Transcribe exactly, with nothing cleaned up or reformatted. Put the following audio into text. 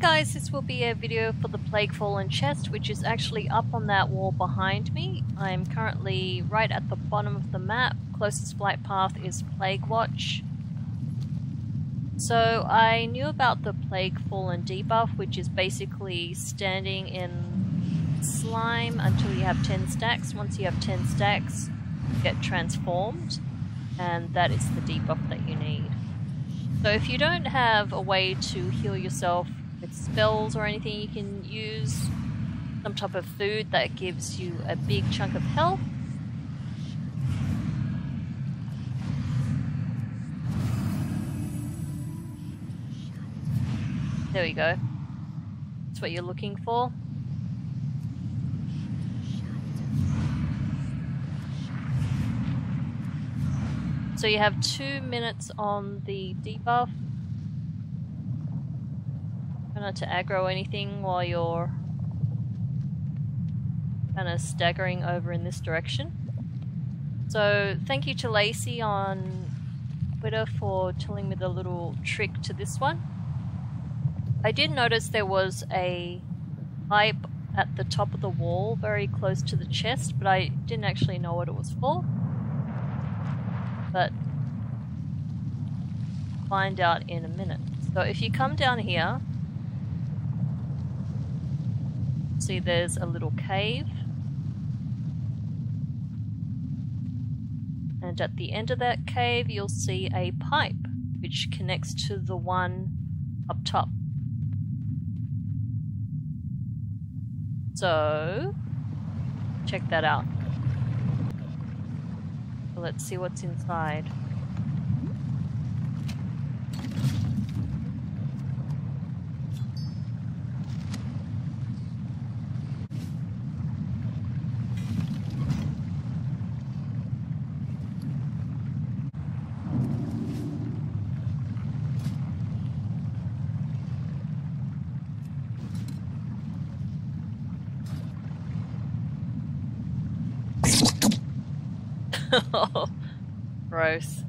Hey guys, this will be a video for the Plaguefallen chest, which is actually up on that wall behind me. I'm currently right at the bottom of the map. Closest flight path is Plaguewatch. So I knew about the Plaguefallen debuff, which is basically standing in slime until you have ten stacks. Once you have ten stacks, you get transformed, and that is the debuff that you need. So if you don't have a way to heal yourself with spells or anything, you can use some type of food that gives you a big chunk of health. There we go. That's what you're looking for. So you have two minutes on the debuff. Try not to aggro anything while you're kind of staggering over in this direction. So thank you to Lacey on Twitter for telling me the little trick to this one. I did notice there was a pipe at the top of the wall very close to the chest, but I didn't actually know what it was for. But find out in a minute. So if you come down here, see there's a little cave, and at the end of that cave you'll see a pipe which connects to the one up top. So check that out. Let's see what's inside. Gross.